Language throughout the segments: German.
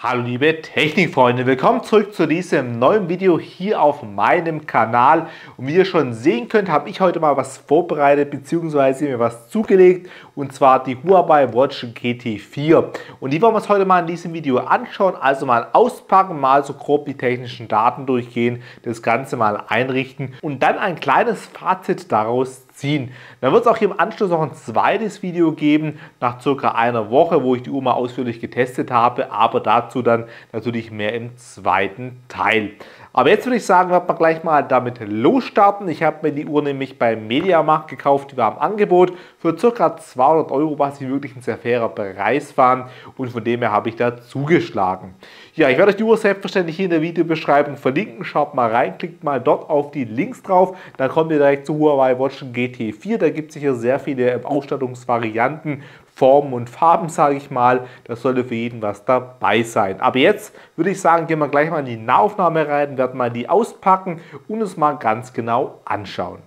Hallo liebe Technikfreunde, willkommen zurück zu diesem neuen Video hier auf meinem Kanal. Und wie ihr schon sehen könnt, habe ich heute mal was vorbereitet bzw. mir was zugelegt, und zwar die Huawei Watch GT4. Und die wollen wir uns heute mal in diesem Video anschauen, also mal auspacken, mal so grob die technischen Daten durchgehen, das Ganze mal einrichten und dann ein kleines Fazit daraus ziehen. Dann wird es auch hier im Anschluss noch ein zweites Video geben, nach circa einer Woche, wo ich die Uhr mal ausführlich getestet habe, aber dazu dann natürlich mehr im zweiten Teil. Aber jetzt würde ich sagen, wir werden gleich mal damit losstarten. Ich habe mir die Uhr nämlich beim Mediamarkt gekauft, die war im Angebot für ca. 200 Euro, was wirklich ein sehr fairer Preis war, und von dem her habe ich da zugeschlagen. Ja, ich werde euch die Uhr selbstverständlich hier in der Videobeschreibung verlinken. Schaut mal rein, klickt mal dort auf die Links drauf, dann kommt ihr direkt zu Huawei Watch GT4. Da gibt es sicher sehr viele Ausstattungsvarianten, Formen und Farben, sage ich mal. Das sollte für jeden was dabei sein. Aber jetzt würde ich sagen, gehen wir gleich mal in die Nahaufnahme rein, werden mal die auspacken und uns mal ganz genau anschauen.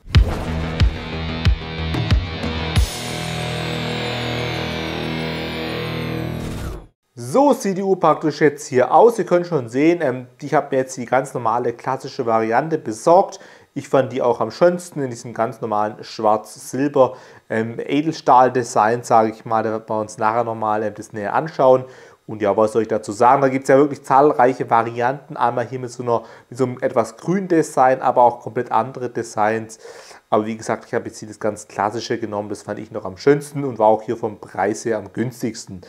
So sieht die Uhr praktisch jetzt hier aus. Ihr könnt schon sehen, ich habe mir jetzt die ganz normale klassische Variante besorgt. Ich fand die auch am schönsten in diesem ganz normalen schwarz-silber Edelstahl-Design, sage ich mal. Da werden wir uns nachher nochmal das näher anschauen. Und ja, was soll ich dazu sagen? Da gibt es ja wirklich zahlreiche Varianten. Einmal hier mit so einem etwas grünen Design, aber auch komplett andere Designs. Aber wie gesagt, ich habe jetzt hier das ganz klassische genommen. Das fand ich noch am schönsten und war auch hier vom Preis her am günstigsten.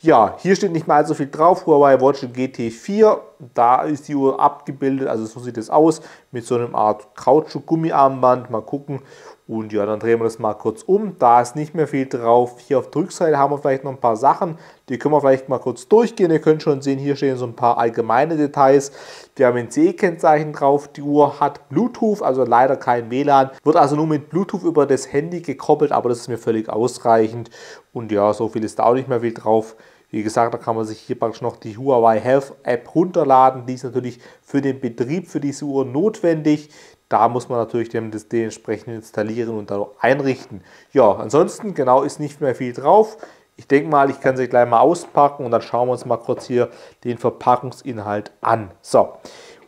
Ja, hier steht nicht mal so viel drauf. Huawei Watch GT4. Da ist die Uhr abgebildet. Also so sieht es aus. Mit so einer Art Kautschuk-Gummiarmband. Mal gucken. Und ja, dann drehen wir das mal kurz um. Da ist nicht mehr viel drauf. Hier auf der Rückseite haben wir vielleicht noch ein paar Sachen. Die können wir vielleicht mal kurz durchgehen. Ihr könnt schon sehen, hier stehen so ein paar allgemeine Details. Wir haben ein CE-Kennzeichen drauf. Die Uhr hat Bluetooth, also leider kein WLAN. Wird also nur mit Bluetooth über das Handy gekoppelt, aber das ist mir völlig ausreichend. Und ja, so viel ist da auch nicht mehr viel drauf. Wie gesagt, da kann man sich hier praktisch noch die Huawei Health App runterladen. Die ist natürlich für den Betrieb, für diese Uhr notwendig. Da muss man natürlich das dementsprechend installieren und dann einrichten. Ja, ansonsten genau ist nicht mehr viel drauf. Ich denke mal, ich kann sie gleich mal auspacken und dann schauen wir uns mal kurz hier den Verpackungsinhalt an. So,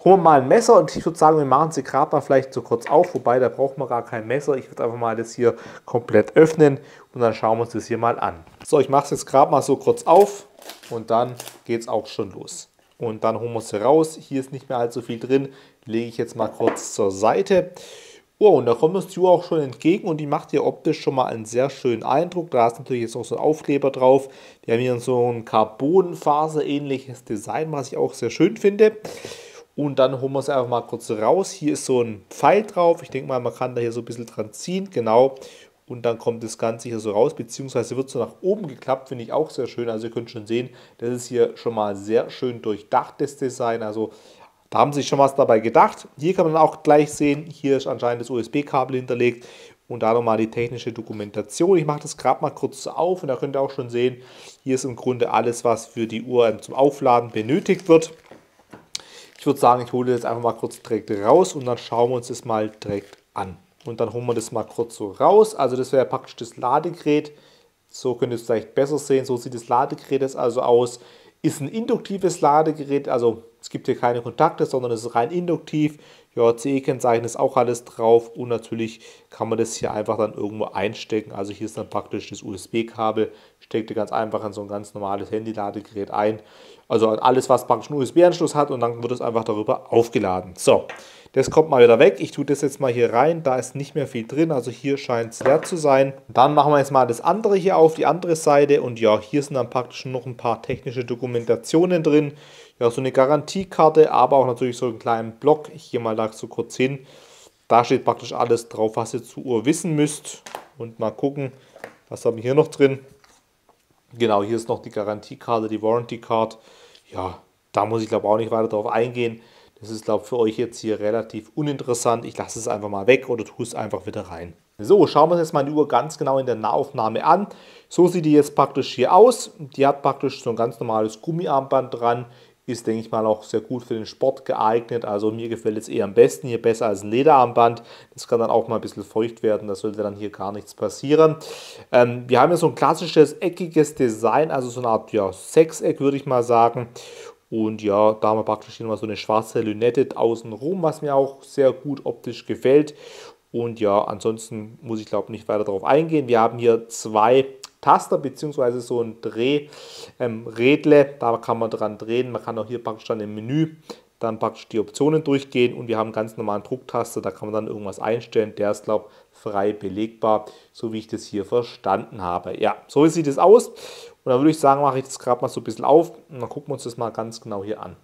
holen wir mal ein Messer und ich würde sagen, wir machen sie gerade mal vielleicht so kurz auf. Wobei, da braucht man gar kein Messer. Ich würde einfach mal das hier komplett öffnen und dann schauen wir uns das hier mal an. So, ich mache es jetzt gerade mal so kurz auf und dann geht es auch schon los. Und dann holen wir es raus. Hier ist nicht mehr allzu viel drin. Lege ich jetzt mal kurz zur Seite. Oh, und da kommt uns die Uhr auch schon entgegen und die macht hier optisch schon mal einen sehr schönen Eindruck. Da ist natürlich jetzt auch so ein Aufkleber drauf. Wir haben hier so ein Carbonfaser-ähnliches Design, was ich auch sehr schön finde. Und dann holen wir es einfach mal kurz raus. Hier ist so ein Pfeil drauf. Ich denke mal, man kann da hier so ein bisschen dran ziehen. Genau. Und dann kommt das Ganze hier so raus, beziehungsweise wird so nach oben geklappt, finde ich auch sehr schön. Also ihr könnt schon sehen, das ist hier schon mal sehr schön durchdachtes Design. Also da haben sich schon was dabei gedacht. Hier kann man auch gleich sehen, hier ist anscheinend das USB-Kabel hinterlegt und da nochmal die technische Dokumentation. Ich mache das gerade mal kurz auf und da könnt ihr auch schon sehen, hier ist im Grunde alles, was für die Uhr zum Aufladen benötigt wird. Ich würde sagen, ich hole das einfach mal kurz direkt raus und dann schauen wir uns das mal direkt an. Und dann holen wir das mal kurz so raus. Also das wäre praktisch das Ladegerät. So könnt ihr es vielleicht besser sehen. So sieht das Ladegerät jetzt also aus. Ist ein induktives Ladegerät. Also es gibt hier keine Kontakte, sondern es ist rein induktiv. Ja, CE-Kennzeichen ist auch alles drauf. Und natürlich kann man das hier einfach dann irgendwo einstecken. Also hier ist dann praktisch das USB-Kabel. Steckt ihr ganz einfach in so ein ganz normales Handy-Ladegerät ein. Also alles, was praktisch einen USB-Anschluss hat. Und dann wird es einfach darüber aufgeladen. So. Das kommt mal wieder weg. Ich tue das jetzt mal hier rein. Da ist nicht mehr viel drin. Also hier scheint es leer zu sein. Dann machen wir jetzt mal das andere hier auf, die andere Seite. Und ja, hier sind dann praktisch noch ein paar technische Dokumentationen drin. Ja, so eine Garantiekarte, aber auch natürlich so einen kleinen Block. Ich gehe mal da so kurz hin. Da steht praktisch alles drauf, was ihr zur Uhr wissen müsst. Und mal gucken, was haben wir hier noch drin. Genau, hier ist noch die Garantiekarte, die Warranty Card. Ja, da muss ich glaube auch nicht weiter drauf eingehen. Das ist, glaube ich, für euch jetzt hier relativ uninteressant. Ich lasse es einfach mal weg oder tue es einfach wieder rein. So, schauen wir uns jetzt mal die Uhr ganz genau in der Nahaufnahme an. So sieht die jetzt praktisch hier aus. Die hat praktisch so ein ganz normales Gummiarmband dran. Ist, denke ich mal, auch sehr gut für den Sport geeignet. Also mir gefällt es eher am besten. Hier besser als ein Lederarmband. Das kann dann auch mal ein bisschen feucht werden. Das sollte dann hier gar nichts passieren. Wir haben hier so ein klassisches eckiges Design. Also so eine Art, ja, Sechseck, würde ich mal sagen. Und ja, da haben wir praktisch immer so eine schwarze Lünette außenrum, was mir auch sehr gut optisch gefällt. Und ja, ansonsten muss ich glaube nicht weiter darauf eingehen. Wir haben hier zwei Taster bzw. so ein Drehrädle, da kann man dran drehen. Man kann auch hier praktisch dann im Menü dann praktisch die Optionen durchgehen und wir haben einen ganz normalen Drucktaster, da kann man dann irgendwas einstellen. Der ist glaube ich frei belegbar, so wie ich das hier verstanden habe. Ja, so sieht es aus und dann würde ich sagen, mache ich das gerade mal so ein bisschen auf und dann gucken wir uns das mal ganz genau hier an.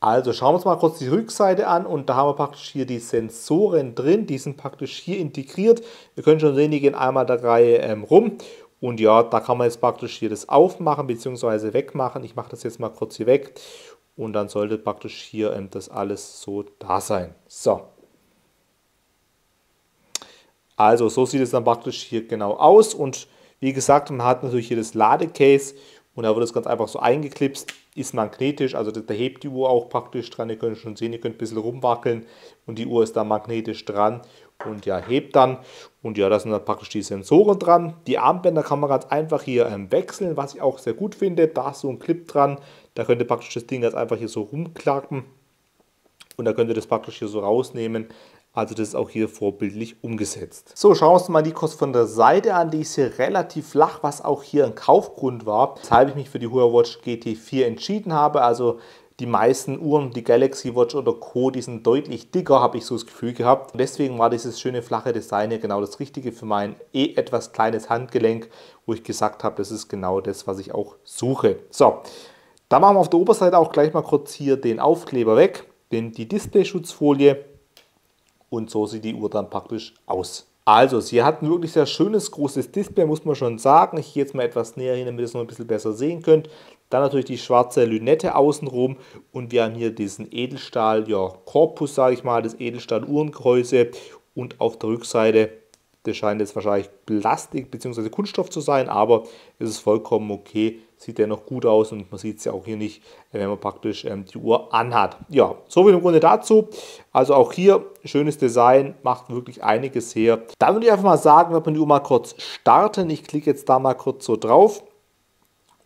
Also schauen wir uns mal kurz die Rückseite an und da haben wir praktisch hier die Sensoren drin, die sind praktisch hier integriert. Ihr könnt schon sehen, die gehen einmal der Reihe rum. Und ja, da kann man jetzt praktisch hier das aufmachen bzw. wegmachen. Ich mache das jetzt mal kurz hier weg und dann sollte praktisch hier das alles so da sein. So. Also so sieht es dann praktisch hier genau aus und wie gesagt, man hat natürlich hier das Ladecase und da wird es ganz einfach so eingeklipst, ist magnetisch, also da hebt die Uhr auch praktisch dran. Ihr könnt schon sehen, ihr könnt ein bisschen rumwackeln und die Uhr ist da magnetisch dran. Und ja, hebt dann und ja, da sind dann praktisch die Sensoren dran. Die Armbänder kann man ganz einfach hier wechseln, was ich auch sehr gut finde. Da ist so ein Clip dran, da könnt ihr praktisch das Ding ganz einfach hier so rumklappen und da könnt ihr das praktisch hier so rausnehmen. Also das ist auch hier vorbildlich umgesetzt. So, schauen wir uns mal die kurz von der Seite an. Die ist hier relativ flach, was auch hier ein Kaufgrund war, weshalb ich mich für die Huawei Watch GT4 entschieden habe. Also die meisten Uhren, die Galaxy Watch oder Co., die sind deutlich dicker, habe ich so das Gefühl gehabt. Und deswegen war dieses schöne flache Design ja genau das Richtige für mein etwas kleines Handgelenk, wo ich gesagt habe, das ist genau das, was ich auch suche. So, dann machen wir auf der Oberseite auch gleich mal kurz hier den Aufkleber weg, die Displayschutzfolie und so sieht die Uhr dann praktisch aus. Also, sie hat ein wirklich sehr schönes, großes Display, muss man schon sagen. Ich gehe jetzt mal etwas näher hin, damit ihr es noch ein bisschen besser sehen könnt. Dann natürlich die schwarze Lünette außenrum und wir haben hier diesen Edelstahl-Korpus, sage ich mal, das Edelstahl-Uhrengehäuse und auf der Rückseite, das scheint jetzt wahrscheinlich Plastik bzw. Kunststoff zu sein, aber es ist vollkommen okay, sieht dennoch gut aus und man sieht es ja auch hier nicht, wenn man praktisch die Uhr anhat. Ja, soviel im Grunde dazu. Also auch hier schönes Design, macht wirklich einiges her. Dann würde ich einfach mal sagen, wir können die Uhr mal kurz starten. Ich klicke jetzt da mal kurz so drauf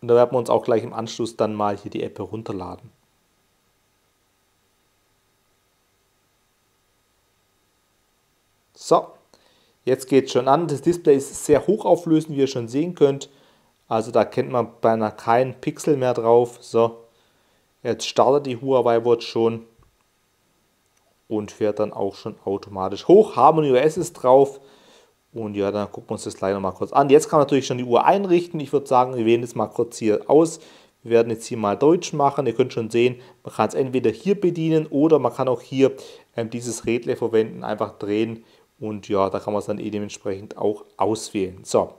und dann werden wir uns auch gleich im Anschluss dann mal hier die App herunterladen. So. Jetzt geht es schon an. Das Display ist sehr hochauflösend, wie ihr schon sehen könnt. Also da kennt man beinahe keinen Pixel mehr drauf. So, jetzt startet die Huawei Watch schon und fährt dann auch schon automatisch hoch. HarmonyOS ist drauf und ja, dann gucken wir uns das gleich nochmal kurz an. Jetzt kann man natürlich schon die Uhr einrichten. Ich würde sagen, wir wählen jetzt mal kurz hier aus. Wir werden jetzt hier mal Deutsch machen. Ihr könnt schon sehen, man kann es entweder hier bedienen oder man kann auch hier dieses Rädle verwenden, einfach drehen. Und ja, da kann man es dann dementsprechend auch auswählen. So,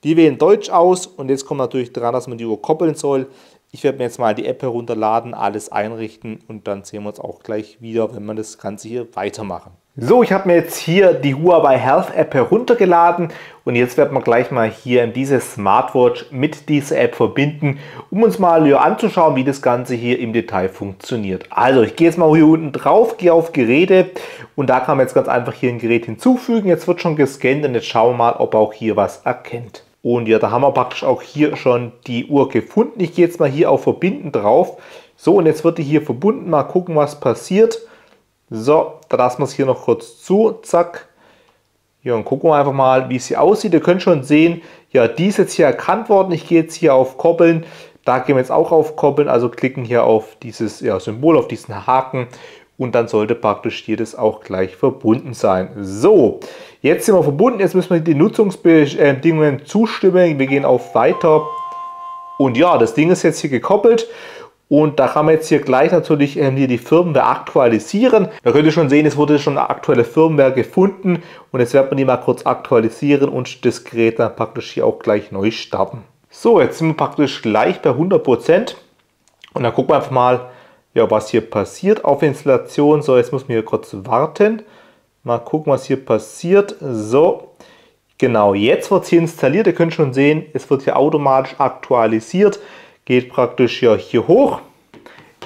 wir wählen Deutsch aus und jetzt kommt natürlich dran, dass man die Uhr koppeln soll. Ich werde mir jetzt mal die App herunterladen, alles einrichten und dann sehen wir uns auch gleich wieder, wenn wir das Ganze hier weitermachen. So, ich habe mir jetzt hier die Huawei Health App heruntergeladen und jetzt werden wir gleich mal hier diese Smartwatch mit dieser App verbinden, um uns mal hier anzuschauen, wie das Ganze hier im Detail funktioniert. Also, ich gehe jetzt mal hier unten drauf, gehe auf Geräte und da kann man jetzt ganz einfach hier ein Gerät hinzufügen. Jetzt wird schon gescannt und jetzt schauen wir mal, ob er auch hier was erkennt. Und ja, da haben wir praktisch auch hier schon die Uhr gefunden. Ich gehe jetzt mal hier auf Verbinden drauf. So, und jetzt wird die hier verbunden. Mal gucken, was passiert. So, da lassen wir es hier noch kurz zu. Zack. Ja, und gucken wir einfach mal, wie es hier aussieht. Ihr könnt schon sehen, ja, die ist jetzt hier erkannt worden. Ich gehe jetzt hier auf Koppeln. Da gehen wir jetzt auch auf Koppeln. Also klicken hier auf dieses Symbol, auf diesen Haken. Und dann sollte praktisch hier das auch gleich verbunden sein. So, jetzt sind wir verbunden. Jetzt müssen wir die Nutzungsbedingungen zustimmen. Wir gehen auf Weiter. Und ja, das Ding ist jetzt hier gekoppelt. Und da kann man jetzt hier gleich natürlich hier die Firmware aktualisieren. Da könnt ihr schon sehen, es wurde schon eine aktuelle Firmware gefunden. Und jetzt wird man die mal kurz aktualisieren und das Gerät dann praktisch hier auch gleich neu starten. So, jetzt sind wir praktisch gleich bei 100%. Und dann gucken wir einfach mal, ja, was hier passiert auf Installation. So, jetzt muss man hier kurz warten. Mal gucken, was hier passiert. So, genau, jetzt wird es hier installiert. Ihr könnt schon sehen, es wird hier automatisch aktualisiert. Geht praktisch ja hier hoch.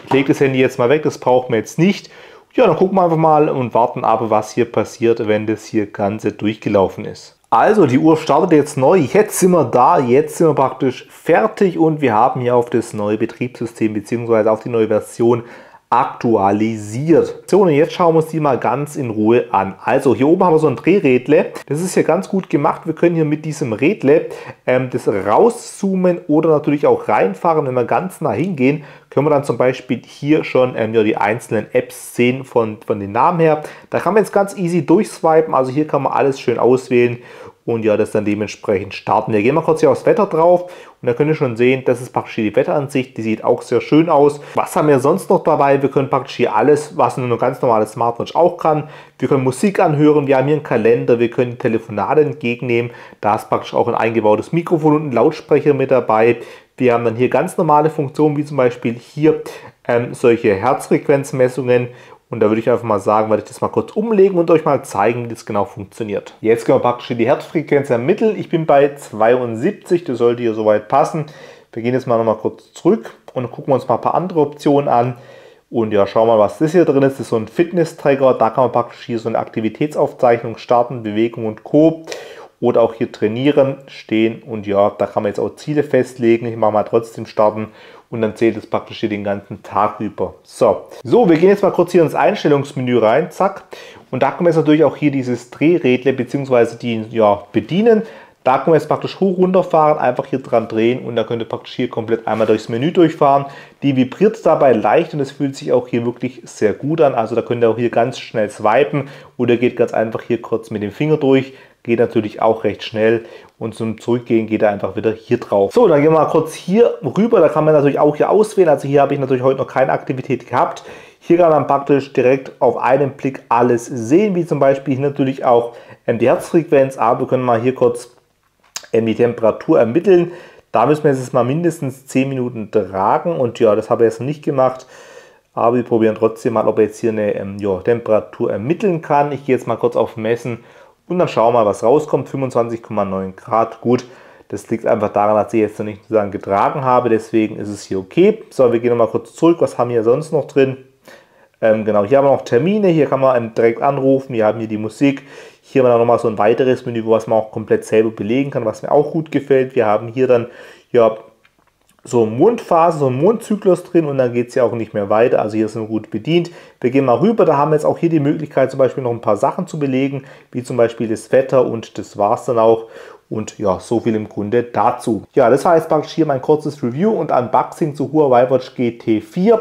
Ich lege das Handy jetzt mal weg, das brauchen wir jetzt nicht. Ja, dann gucken wir einfach mal und warten ab, was hier passiert, wenn das hier Ganze durchgelaufen ist. Also die Uhr startet jetzt neu, jetzt sind wir da, jetzt sind wir praktisch fertig und wir haben hier auf das neue Betriebssystem bzw. auf die neue Version aktualisiert. So, und jetzt schauen wir uns die mal ganz in Ruhe an. Also hier oben haben wir so ein Drehrädle. Das ist hier ganz gut gemacht. Wir können hier mit diesem Rädle das rauszoomen oder natürlich auch reinfahren. Wenn wir ganz nah hingehen, können wir dann zum Beispiel hier schon ja, die einzelnen Apps sehen von den Namen her. Da kann man jetzt ganz easy durchswipen. Also hier kann man alles schön auswählen und ja, das dann dementsprechend starten. Wir gehen mal kurz hier aufs Wetter drauf und da könnt ihr schon sehen, das ist praktisch hier die Wetteransicht, die sieht auch sehr schön aus. Was haben wir sonst noch dabei? Wir können praktisch hier alles, was nur ein ganz normales Smartwatch auch kann. Wir können Musik anhören, wir haben hier einen Kalender, wir können Telefonate entgegennehmen. Da ist praktisch auch ein eingebautes Mikrofon und ein Lautsprecher mit dabei. Wir haben dann hier ganz normale Funktionen, wie zum Beispiel hier solche Herzfrequenzmessungen. Und da würde ich einfach mal sagen, werde ich das mal kurz umlegen und euch mal zeigen, wie das genau funktioniert. Jetzt können wir praktisch die Herzfrequenz ermitteln. Ich bin bei 72, das sollte hier soweit passen. Wir gehen jetzt mal nochmal kurz zurück und gucken uns mal ein paar andere Optionen an. Und ja, schauen wir mal, was das hier drin ist. Das ist so ein Fitness-Tracker, da kann man praktisch hier so eine Aktivitätsaufzeichnung starten, Bewegung und Co. Oder auch hier trainieren, stehen und ja, da kann man jetzt auch Ziele festlegen. Ich mache mal trotzdem starten und dann zählt es praktisch hier den ganzen Tag über. So, wir gehen jetzt mal kurz hier ins Einstellungsmenü rein, zack. Und da können wir jetzt natürlich auch hier dieses Drehrädle bzw. die ja, bedienen. Da können wir jetzt praktisch hoch runterfahren, einfach hier dran drehen und da könnt ihr praktisch hier komplett einmal durchs Menü durchfahren. Die vibriert dabei leicht und es fühlt sich auch hier wirklich sehr gut an. Also da könnt ihr auch hier ganz schnell swipen oder geht ganz einfach hier kurz mit dem Finger durch. Geht natürlich auch recht schnell und zum Zurückgehen geht er einfach wieder hier drauf. So, dann gehen wir mal kurz hier rüber, da kann man natürlich auch hier auswählen. Also hier habe ich natürlich heute noch keine Aktivität gehabt. Hier kann man praktisch direkt auf einen Blick alles sehen, wie zum Beispiel hier natürlich auch die Herzfrequenz. Aber wir können mal hier kurz die Temperatur ermitteln. Da müssen wir jetzt mal mindestens 10 Minuten tragen und ja, das habe ich jetzt noch nicht gemacht. Aber wir probieren trotzdem mal, ob er jetzt hier eine Temperatur ermitteln kann. Ich gehe jetzt mal kurz auf Messen. Und dann schauen wir mal, was rauskommt. 25,9 Grad. Gut, das liegt einfach daran, dass ich jetzt noch nicht sozusagen getragen habe. Deswegen ist es hier okay. So, wir gehen nochmal kurz zurück. Was haben wir sonst noch drin? Genau, hier haben wir noch Termine. Hier kann man direkt anrufen. Wir haben hier die Musik. Hier haben wir dann nochmal so ein weiteres Menü, was man auch komplett selber belegen kann, was mir auch gut gefällt. Wir haben hier dann ja, so Mondphase, so ein Mondzyklus drin und dann geht es ja auch nicht mehr weiter. Also hier sind wir gut bedient. Wir gehen mal rüber, da haben wir jetzt auch hier die Möglichkeit zum Beispiel noch ein paar Sachen zu belegen, wie zum Beispiel das Wetter und das war es dann auch. Und ja, so viel im Grunde dazu. Ja, das war jetzt praktisch hier mein kurzes Review und Unboxing zu Huawei Watch GT4.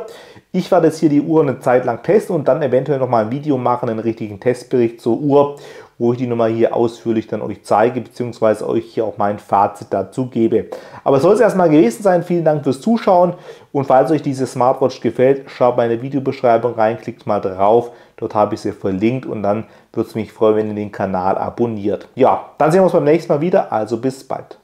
Ich werde jetzt hier die Uhr eine Zeit lang testen und dann eventuell nochmal ein Video machen, einen richtigen Testbericht zur Uhr, wo ich die nochmal hier ausführlich dann euch zeige, beziehungsweise euch hier auch mein Fazit dazu gebe. Aber es soll es erstmal gewesen sein. Vielen Dank fürs Zuschauen und falls euch diese Smartwatch gefällt, schaut mal in die Videobeschreibung rein, klickt mal drauf, dort habe ich sie verlinkt und dann würde es mich freuen, wenn ihr den Kanal abonniert. Ja, dann sehen wir uns beim nächsten Mal wieder, also bis bald.